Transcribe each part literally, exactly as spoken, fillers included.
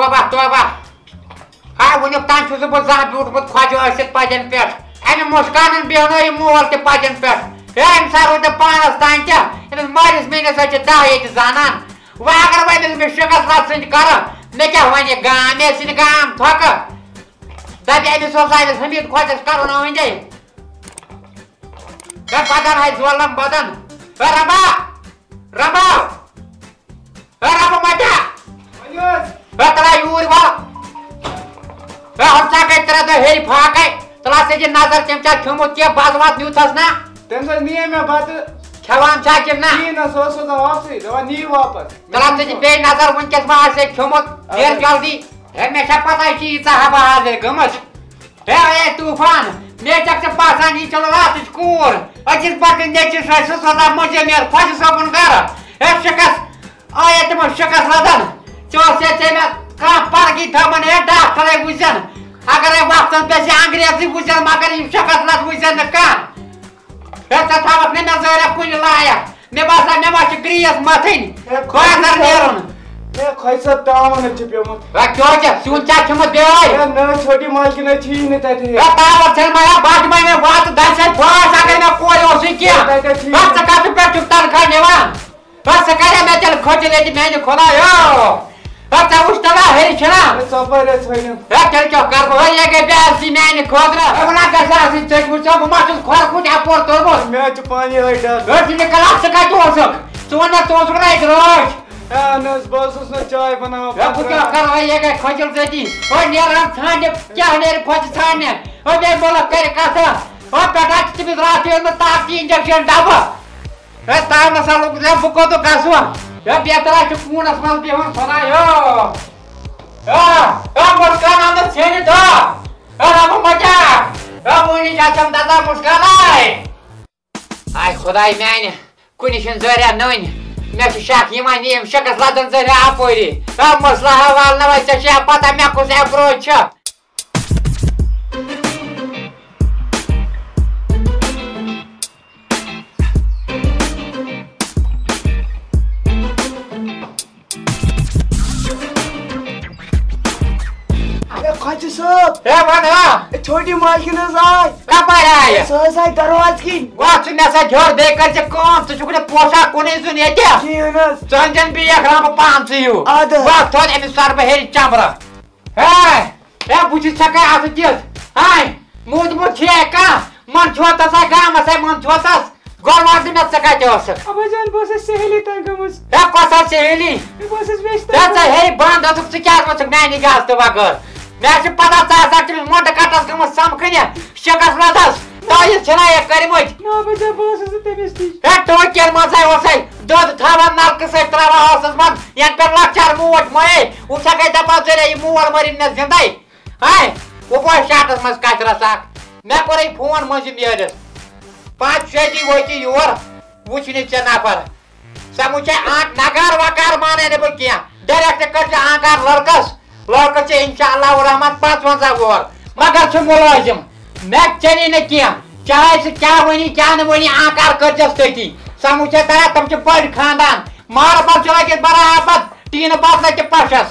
tövbe tövbe. Ha uniktan çözü bozan bir urbut kocaya asit pajan pes. Eni muşkanın bir anayı muhalti pajan pes. Hem sarıda panastan ki, eniz maris beni saçı daha yedi zanan. Ve agar benim bir şıkas ratsın karı. Ne ki hani gam esin gam takı. Tabi eniz olsaydı hımit kocası karına oynayın. Ve badan hay zorlan badan. Ve raba. Raba. Ve raba mada. Tala yuri var. Ve orta kayıtlara da hey fakay. Tala seyir nazar çemçer kümütkiye bazıvat nütasına. Temsel niye mi batı? Kevan çakirna. Niye nasıl olsa da vapsi. Dava niye vapas. Tala seyir bey nazar bunçes vaase kümüt. Yer geldi. Hemşe patay ki ita hava hazır gümüş. Hey tufan. Ne çaksa pasan hiç olalat hiç kur. Açık bakın ne çizse sus oda mojemir. Faşı sabun gara. Hep şakas. Ayetimin şakasladan. Çözeteme kan parki thamın her dağıtları güzel. Ağırı vaxtın peşi Angrezi güzel, mağır imşakaslat güzel kan. Hepsi tavuk ne nazara kuyla ayak. Ne basa ne başı griyaz matın. Koyazlar nerun. Ne kaysa tağımını çıpıyormuş. Ve köyce, suyun çakımız bir ay. Ya ne çöti malkine çiğini dedi. Ya tağımı çırmaya bakmayın vaatı dansen boğaz ağırına koyuyorsun ki. Ve sıkatı pek çuktan karnevan. Ve sıkaya metel koçiledi beni kolay yok. Bak tavuş tava her içeram. Ne sabırla söylüyorum. Ya gel çok kargo ya gebelsi meni kodra. Ona kasası tek burça bu maçın korkut apor torbos. Meç pani hayda. Ötüne kalak sıkacı olsun. Sonra tozuna idroş. Ya nas bozusuna çay banama. Ya bu çok kargo ya ge kocul dedi. O ne ram tane kahner koç tane. O ben bola kare kasa. O pedak tipi ratiyonu tahtı injeksiyon dava. Ya tamam saluk ya bu kodu kasua. Ya piyatara çıkmıyor nasıl bir hon sana yok. Ya, ya muşkananın seni de. Ya bu maca. Ya bu ne yaşam dada muşkanay. Ay kuday meni. Kunişin zöre nön. Meşi şak yemaniyim şakasladın zöre apuri. Ya muslaha valnavaysa şey pata mea kuzey broça. Hacı sop. He bana. Çödi malkiniz ay. Kapar ay. Sözay darvaz kin. Vaçın nasa jor dekarca kon. Tuşukuna poşak konezun yete. Kiyiniz. Sancan bir yakramı pansıyor. Adı. Bak ton emisar beheri çamra. He. He buçu sakay atı diyor. Hay. Mudmu çeka. Man çota sakay masay man çotas. Gormazı ne sakay diyorsun. Abacan bosas seheli tangımız. He kosa seheli. Bosas beşte. Yatsa hey band atıp çıkartmasın. Neyini gazdı bakır. Mersi patata saktimiz monda kataskamız samkınya şakasladaz. Dayı çınaya karimut. Ne yapacağım bulasızı temizliyiz. Hep doğuk gelmazay olsay. Dödü tavan narkısay trava olsızman. Yenper lakçar muğut muğey. Uçakay tapaz öyle muğul marinine zinday. Hay. Uboy şartızmız kaçırasak. Ne koray puan mızım yeriz. Paç şedi voyki yuvar. Uçinitçe nafar. Samuçay ant nagar vakar maneni bu kiyan. Direkte kırca ankar larkas. Lorkaçı inşallah rahman patvanza gol. Magar şu mulazim. Mek çeni ne kiya. Çaysı kya vani kya ne vani ankar kırcas teki. Samuçe tara tamçı pır khandan. Mağara parçala git bara apat. Tine patla ki paşas.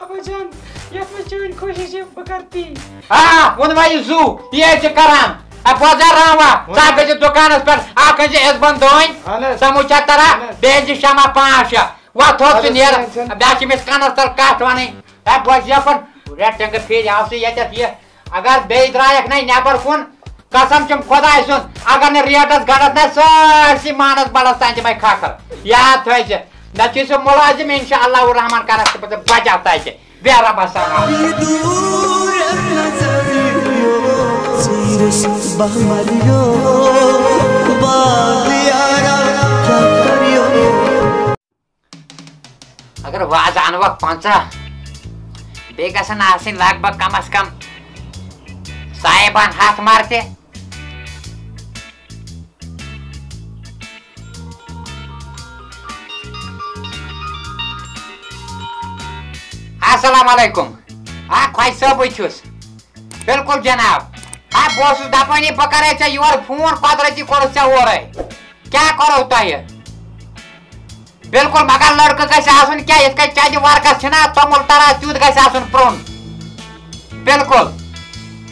Abacan yapma çöğün koşuşu bakarti. Haa unvayı zu. Yeyce karan. Apozar rava. Sabeci dukanız per. Akıncı ezban doyun. Samuçe tara. Benzi şama paşa. Vatotsun yer. Bâşimiz kanastar katvani. Hep başlıya pan, buraya çengir fiyat yapsı yeter diye. Agar beydrayak ney neber kun, kasam çim koday sun. Agar ne riyadas ganas ne sırsi manas balastan cimay kakar. Ya tövbe, neçisi mulazim inşallah urahman karası bize bacatayce. Ve araba sana. Agar vazan vak panca. Bekasın asin lagbak kam az kam sahiban hat marse. Assalamu alaikum. Ha kaysa buçuz. Bilkul cenab. Ha bosuz dapani pakarayca yuvar phone kadrachi korsa horay. Kya karo hota hai? बिल्कुल मगर लड़क gun क्या इस चाद workers तोमुल तरा त्यूत ग prone बिल्कुल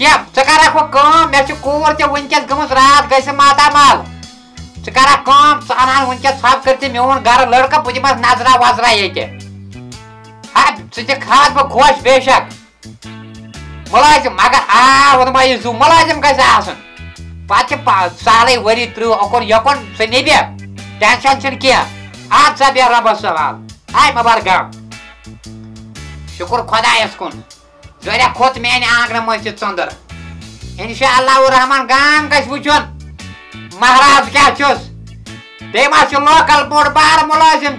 क्या कम मे कूर तनकस गम रात गातामाल करा कम अनान वनकस हप कर मोन घर लड़का बह दस नजरा वजरा ये हाँ बह खोश बेशक मुलाजिम मगर आ वो जू मुलाजिम ग पे साले वरी त्रुह अकुन यकुन सह नब टेंशन कह आज सा बे रबस सवाल आय मबार गम शुक्र खुदायस कुन जरा खोत मे आंगन मज चंदर इंशाअल्लाह रहमान गाम गुन महाराज क्या चुस बे मा लोकल बोर्ड बार मुलाजिम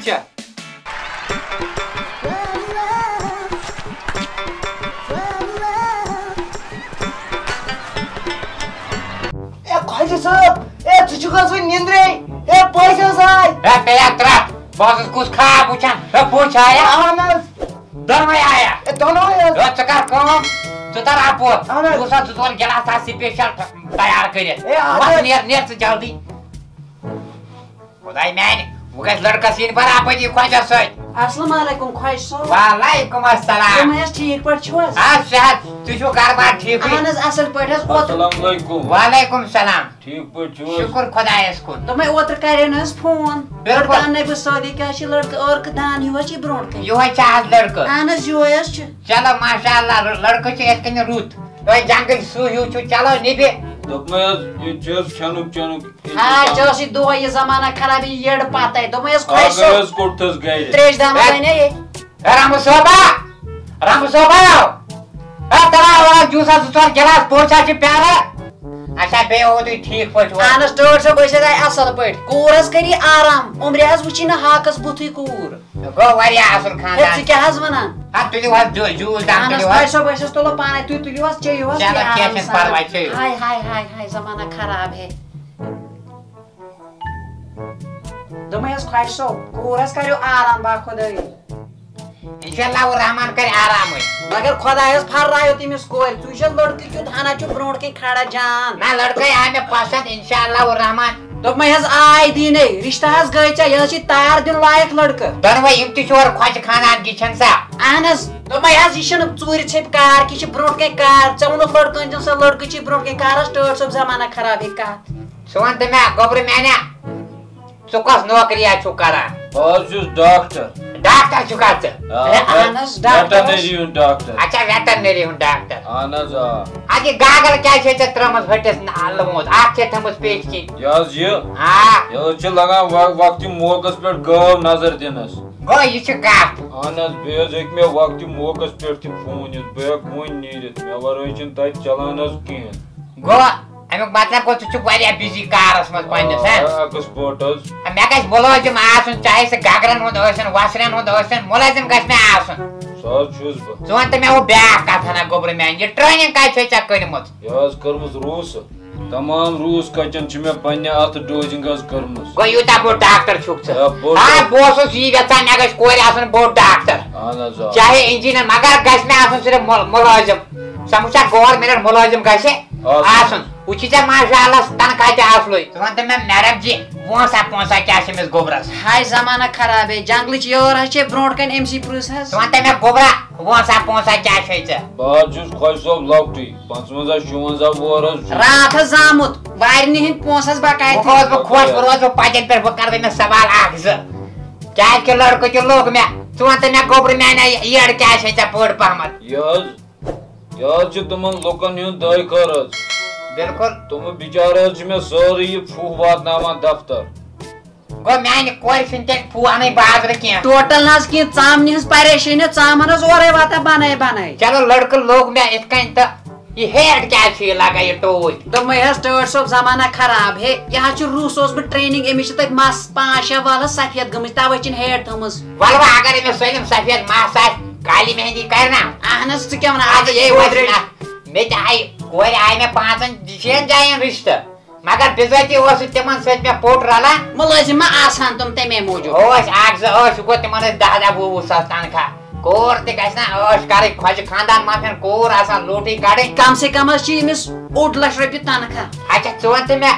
वालेकुम सलाम शुक्र खुदायस कुन तुम्हें ओतर कर फोन बिल्कुल सदी क्या लड़क दान ये ब्रोट ये लड़क अहन ये चलो माशाल्लाह लड़क रुत जंगल सू हू चलो निबे जमाना खराब ये पता रामू सोबा रामू सोबा जूसा जो गिलास पोचा प्यारा अच्छा बे हो तो ठीक पट आनस डेढ़ सौ पैसे आय असल पट कोरस करी आराम उम्र हस वची ना हाकस बुथी कोर गो वरिया असल खानदान तू क्या हस वना आ तू लिवा जूस दान तू लिवा आनस डेढ़ सौ पैसे तो लो पाने तू तू लिवा चाहिए हो चला क्या चीज परवा चाहिए हाय हाय हाय हाय जमाना खराब है दमयस खाइसो कोरस करियो आराम बा खुदाई इंशाअल्लाह रहमान करे आराम है मगर खुदायस फर रायो तिमिस कोर तू छ लड़की क्यों थाना छ ब्रोंड के खड़ा जान ना लड़के आ में पसंद इंशाअल्लाह रहमान तो मैं हस आय दीने रिश्ता हस गए छ यसी तार दिन लायक लड़का दरवे इमती छोर खोज खानान की छन सा आनस तो मैं हस इशन चोरी छप कार की छ ब्रोंड के कार चमनो लड़कन जन से लड़की छ ब्रोंड के कार स्टार्ट सब जमाना खराब है का सोन ते मैं गोबर मैंने चुकस नौकरिया चुकारा और जो डॉक्टर डॉक्टर चुका छ अरे आनस डॉक्टर वेटरनरी हूं डॉक्टर अच्छा वेटरनरी हूं डॉक्टर आनस आगे गागल क्या छे चत्रमस हटस नालमोस आज के थमस पेच की यस ये हां यो छ लगा वक्ती मोकस पे गव नजर दिनस गो ये छ का आनस बेज एक में वक्ती मोकस पे थी फोन इस बैग मोन नीरत मैं वरो छ त चलानस की गो अमे मतलब को छ वारिया बिजी कारस मस पाइनस है कस फोटोस मैं कस मुलाजिम आसन चाहे से गागरन हो दसन वासरन हो दसन मुलाजिम कस में आसन सब चूज जोन त मैं वो बैक का थाना गोबर में ये ट्रेनिंग काय छै चक करमत यस करमस रूस तमाम रूस कचन छ मैं पन्ने अथ डोजिंग गस करमस गो युता बो डॉक्टर छुक छ हां बोसो सी गता न गस कोर आसन बो डॉक्टर हां जा चाहे इंजीनियर मगर गस में आसन सिर्फ मुलाजिम समूचा गवर्नमेंट मुलाजिम गसे आसन उचिता माशाल्लाह तनखा ते आसलोय तुम त मैं नरम जी वसा पोसा क्या छिमिस गोबरस हाय जमाना खराब है जंगल छ योर छ ब्रोड कन एमसी पुरुष हस तुम त मैं गोबरा वसा पोसा क्या छै छ बाजुस खोय सब लौटी पचपन सत्तावन वरस रात जामुत वारनी हिन पोसस बकाय बहुत खोज रोज पाजन पे कर मैं सवाल आगज क्या के लड़को के लोग मैं तुम त मैं गोबर मैं ये क्या छै छ पोड़ पहमत यज यज तुम लोकन नु दय करस बिल्कुल तुम बिचारा में सारी फू वातना दफ्तर गो मैंने कोई फिनते फू आने बाजार के टोटल नस की चामनी हस परेशानी चामन हस ओरे वाता बनाए बनाए चलो लड़के लोग मैं इतकन त ये हेड क्या छी लगा ये टोय तो मैं हस टोय सब जमाना खराब है यहां छ रूस ओस में ट्रेनिंग एमिस त मास पांच वाला सफेद गमिस तावचिन हेड थमस वाला अगर मैं सैलम सफेद मास काली मेहंदी करना आहनस त केवना आज ये वदरा मैं आई कोई आई में पांचन दिशेन जायन रिश्ता मगर बिजती ओस तिमन सेट में पोट रला मुलाजिम आसान तुम ते में मौजूद ओस आग ज ओस को तिमन दादा बूबू सस्तान खा कोर ते गसना ओस करे खोज खानदान माफन कोर आसान लोटी काटे कम से कम चीज में आठ लाख रुपए तनखा अच्छा चोन ते में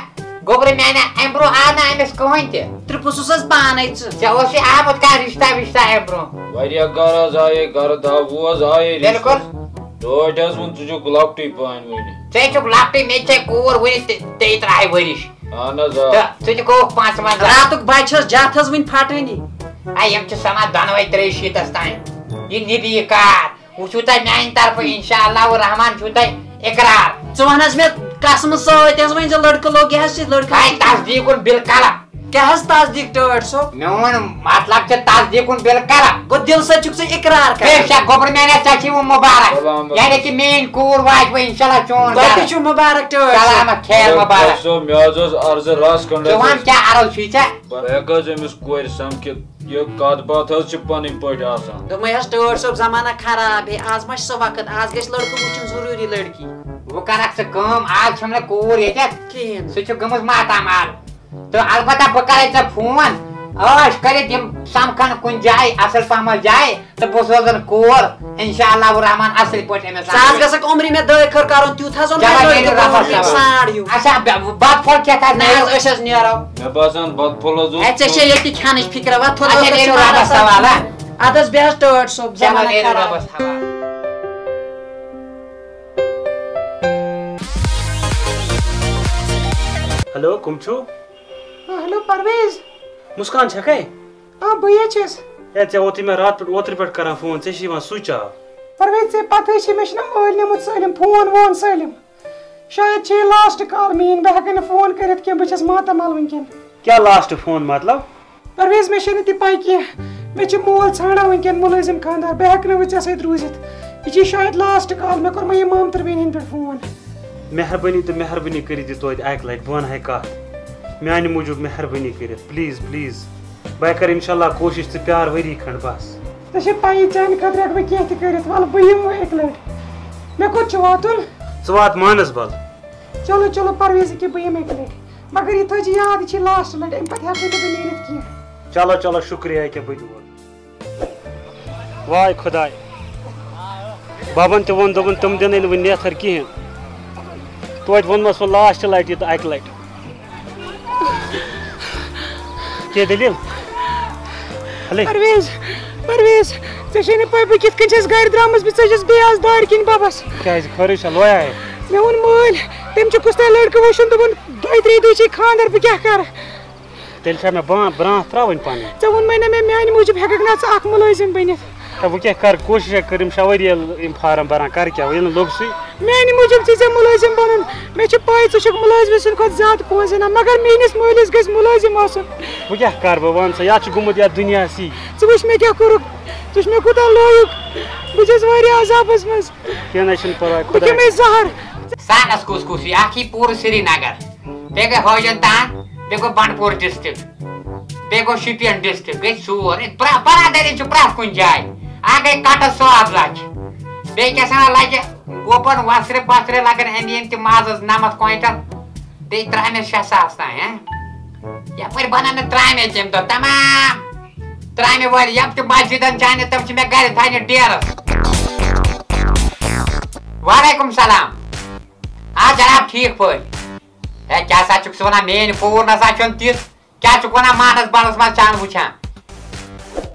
Gogrimeana Embru ana emesconte. Trebuie să zbanaiți. Se oși avut care sta vista Embru. Varia gara zaie gara davua zaie. Delcor? Doja sunt çocuk laptop aynı öyle. Sen çok laptop meçe kur vuri te trai vuriş. Ana za. Da, çocuk o पाँच man. Ratuk bayças jathas win fatani. Ay amca sama danvay treşit astain. Yin nidi kar. Uçutay mein taraf inşallah o Rahman çutay ikrar. Çohanazmet Kasım'ın soğutiyaz boyunca lırkı loğu gehazsiz lırkı. Hayır tasdikun bil kalam. Gehaz tasdik dört so? Neun matlakçı tasdikun bil kalam. Bu dilse çıksa ikrar kalam. Beşe gobrimene saçımı mübarek. Yani ki min kur vaç bu inşallah çoğun kalam. Dört şu mübarek dört so. Salama kher mübarek. Kasım miyazız arzı rast kandı. Çoğun kya aral şuysa? Beğaz emiz koyrsam ki yok kadbat az çıpani payda asan. Dumayaz dört so zamana karabi. Azmaş so vakit az geç lırkı uçun zururi lırkı. Bu karak sıkım, al çömle kur yeter. Kim? Suçu gümüz matam al. Tu albata bu karayca fun. Oş karetim samkan kun jay, asıl samal jay. Tu bu sözün kur. İnşallah bu Rahman asıl pot emes. Saz gasak omri me dağ kar karun tüyut hazon. Java yeri rafas yavar. Sarıyum. Aşa bat pol ketar. Naz öşez niyarav. Ne basan bat pol azul. Etçe şey yetik haniş fikra var. Aşa yeri rafas havala. Adas beyaz dört sob. Java yeri rafas havala. Hello कुमचू hello Parvez मुस्कान छके हां भैया छस ए ते ओती में रात पर ओतरी पर करा फोन से शिवा सुचा परवेज से पता है मिशन ओले मुझ सलम फोन वोन सलम शायद छे लास्ट कॉल मीन बहकन फोन करत के बचस मातमाल वनकन क्या लास्ट फोन मतलब परवेज में शनि ती पाई के मैं छ मोल छाड़ा वनकन मुलाजिम खानदार बहकन वच सहित रोजित ये शायद लास्ट कॉल में कर मैं इमाम तरवीन पर फोन मेहरबानी तो मेहरबानी करी दी तो एक लाइट बन है का मेरे मुझे मेहरबानी करे प्लीज प्लीज बाय कर इंशाल्लाह कोशिश तो प्यार वरी खंड बस तो शे पाई जान खतरे अगर क्या तो करे तो वाल बही मु एक लाइट मैं कुछ चवातुल चवात मानस बल चलो चलो परवेज के बही में एक लाइट मगर ये तो जी याद छी लास्ट लाइट इन पर है तो नीरत की चलो चलो शुक्रिया के बही वाह खुदा बाबन तो वन दोन तुम दिन इन ने थर की तो वन मस लास्ट लाइट तो एक लाइट क्या दलील परवेज परवेज तेने पापा कित कन छस गाड़ी द्रामस बि छस बेयाज दार किन बाबस क्या खरच लोया है मैं उन मोल तेम छ कुस्ता लड़का वशन तो बन दई त्री दई छी खानदार पे क्या कर तेल छ मैं बां ब्रां त्रावन पानी तो उन मैंने मैं मैन मुजिब हक ना छ आख मुलाजिम बनित तो वो क्या कर कोशिश करिम शवरी इन फार्म भरा कर क्या इन लोग से मेन मुजिब चीजें मुलाजिम बनन मैं छ पाई छ मुलाजिम सन को ज्यादा पोंसे ना मगर मेनिस मोलिस गस मुलाजिम आसन वो क्या कर बवान से या छ गुमत या दुनिया सी तुछ मैं क्या करू तुछ मैं खुदा लोयुक मुझे वारी अजाबस में क्या नशन पर खुदा कि मैं जहर सानस कुसकुस याकी पूर श्रीनगर बेगो होजनतान बेगो बानपुर डिस्ट्रिक्ट बेगो शिपियन डिस्ट्रिक्ट बे सूर बरादरी छ प्राफ कुन जाय आगे काटा सो आप लाज, बेचारा लाज गोपन वासरे पासरे लगन एंडियन के माज़ नामत कोइंटर, दे ट्राई में शशास्ता हैं, या फिर बनाने ट्राई में जिम तो तमाम, ट्राई में वाली यब तो बाजीदन जाने तब जिम गैर थाने डियरस, वालेकुम सलाम, आज आप ठीक हो, है क्या साचुक सोना मेन पूर्ण साचुन तीस, क्या चुकोना मानस बानस मान चांद बुचा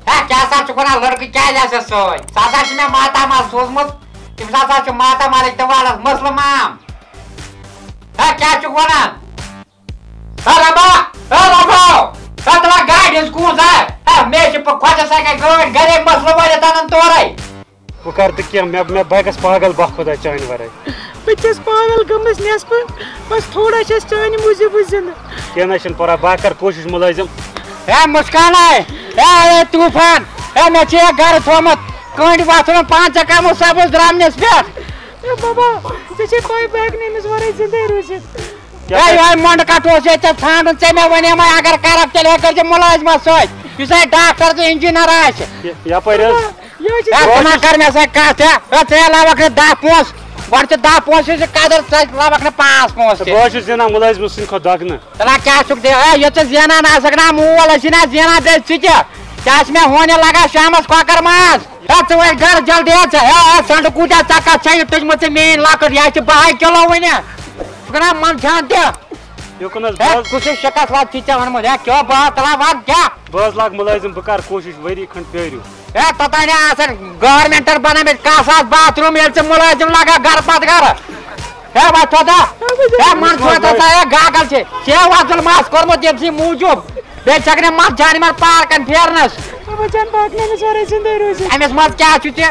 Ha kasa çukuna lırkı kaylasız soy. Sasa şimdi matamaz sözmüz. Kim sasa şu matamaz ihtivalas Müslüman. Ha kasa çukuna. Saraba, saraba. Satıla gaydeniz kuza. Ha meşi bu koca sakay gövün garip Müslüman yatanın toray. Bu kartı kim? Ben baykas pagal bakıda çayın varay. Bıçız pagal gümüz nespı. Bas thoda şes çayını müzi büzünü. Kenaşın para bakar koşuş mulayızım. He muskanay. ए तूफान ए मचे घर थोमत कोंडी bathroom पांच जगह मो सब ड्रामनेस पे ए बाबा जैसे कोई बैग नहीं मिस वाले जिंदे रोजित ए भाई मोंड काटो से त थान से मैं वने मैं अगर करब चले कर जे मुलाजिम सोच पिसे डॉक्टर तो इंजीनियर आछ या पर कोना कर में से का थे रथे लावक दस पोस बरते दस पोस से कादर लावक ने पांच पोस बोझ जना मुलाजिम सिन को दागना चला क्या सुख दे ए ये तो जना ना सकना मोल जना जना दे छिके चाच में होने लगा शामस कोकर मास तत वे घर जल्दी आ ए संड कूटा चाका छै तुझ मते मेन लाकर या छ बाय चलो वने सुना मन छान दे یوکنس باز کوشش شکست واد چیچا ورم ہے کیا بات لا واد کیا باز لاگ ملازم بکار کوشش وری کھن پیریو اے پتہ نہ آسن گورنمنٹر بنا میں کا ساتھ باتھ روم یل سے ملازم لگا گھر پات گھر اے بات ہوتا اے من چھتا ہے گاگل سے چے وادل ماس کرمو دیم سی موجوب بے چکنے ماس جانی مار پار کن پھیرنس بچن باٹنے بیچارے زندہ روزی امس ماس کیا چھتے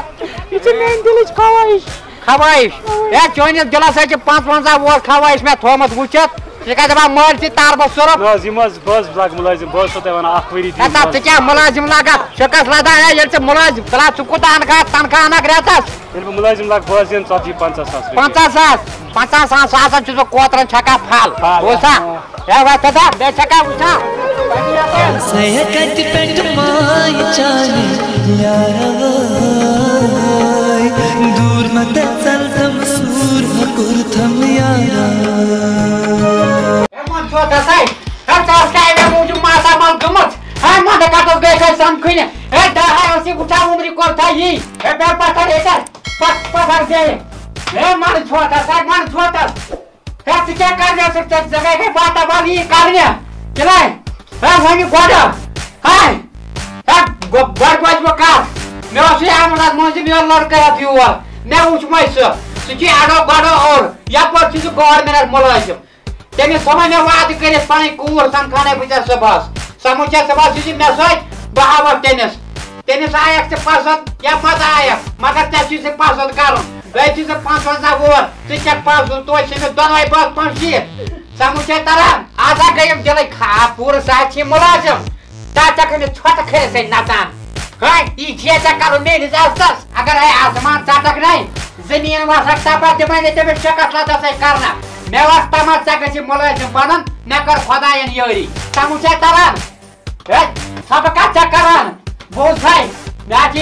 یہ من دلچ خواہش خواہش اے چونس دلس ہے پانٛژھ پانٛژاہ وول خواہش میں تھومت وچت Çekadaba mörçi tarba sorup lazımız baz blag mulazim baz sota bana akveri diyor. Hatta çeka mulazim laga şakas lada ya yelse mulazim kala çukuda anka tanka ana kretas. El mulazim lag baz yen saati پنٛژاہ ساس. پنٛژاہ ساس. پنٛژاہ ساس sasan çuzo kotran çaka phal. Bosa. Ya vatada be çaka uça. Seyahat pet may chale yaray dur mat chal tamsur hakur tham yaray Çota say, kaças kaybe mucum masa mal gımıç. Hay mada katos geçer sam kıyne. E daha yosi uçar umri korta yi. E ben patar eser. Pat patar zey. E man çota say man çota. Kaçı ke karne sürtet zegay ke bata bal yi karne. Kilay. Ben hangi koda. Hay. Tak gorgoj bakar. Ne osi amrat mucum yorlar karat yuva. Ne uçmaysa. Suki ado gado or. Yapar çizu gormener molajım. Temi somayı vaadi kırıs pani kur sankhane bize sabas. Samuçya sabas bizim mesaj bahavat tenis. Tenis ayakta pasat yapmaz ayak. Magar tepsisi pasat karın. Ve tepsisi pasat zavur. Tepsisi pasat toşini donay bas panşi. Samuçya taran. Aza kayım jelay kapur saçı mulazım. Tatakını çota kırısın natan. Hay içiyete karın neyiniz astas. Agar ay azman tatak ney. Zemin varsak tapat demeyne temi şakasla da say karna. मैं वास तमाच जगह से मुलायम बनन मैं कर खुदाई नियोरी तमुचे तरन सबका चकरन बोल साई मैं जी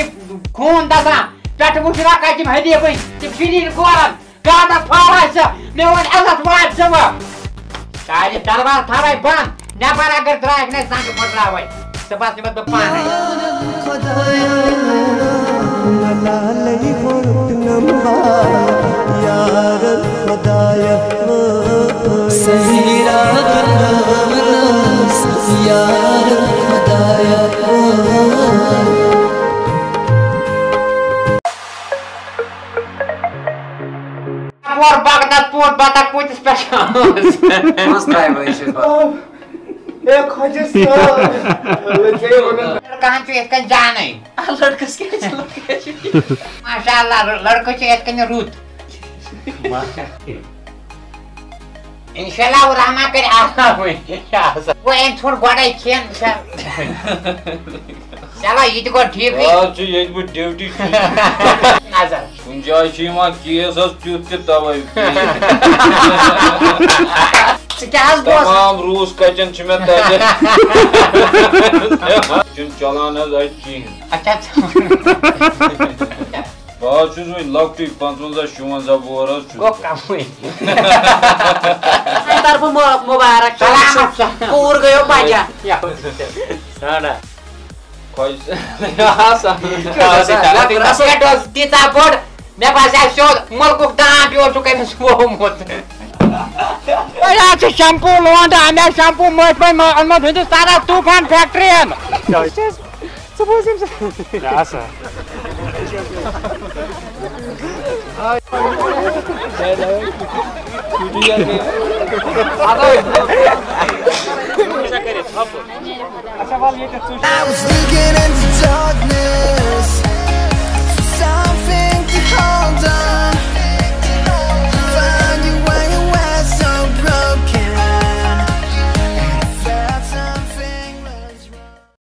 खून दसा पेट मुचरा का जी हदी कोई चिपचिनी गोरन गाना फारा से मैं वन अलग वाइब जमा शायद दरबार थारे बन ना पर अगर ड्राइव ने संग पड़ला होय सबस में तो पान है खुदाया ला लई बोलत नंबा यार खुदाया sehira gulnas yaar khudaya por bagnatpur batak put specials устраивающий бат я хочу сам कहां से इसका जाने लड़का से लड़का माशाल्लाह लड़का से इसका ने रूट माशाल्लाह İnşallah uğrama bir ağlamayın. Bu en çok bana içiyen sen. Sala yedi gol tipi. Ya şu yedi bu devdi. Nazar. Bunca şeyma kiyesas tütte tavayı. Çıkaz boz. Tamam Rus kaçın çime taze. Çün çalana da çin. Aça tamam. Bağ çözmeyin, lak tüyük pantolonlar şumanza bu arası çözmeyin. Gok kamuyin. Sen tarafı mübarek. Salamat sana. Kuğur gıyım baca. Sana. Koy sen. Ya sen. Rasket doz dita bod. Ne basay şod. Mulkuk dağın bir olsun kaymış bu umut. Ya şu şampu luanda. Amel şampu mötmeyin. Almaz Hindistan'a tufan factory'en. Supposem sen. Ya sen. Ay. Güdüyar ne? Adam. Şaka kare, hop. Aşağı val yeter.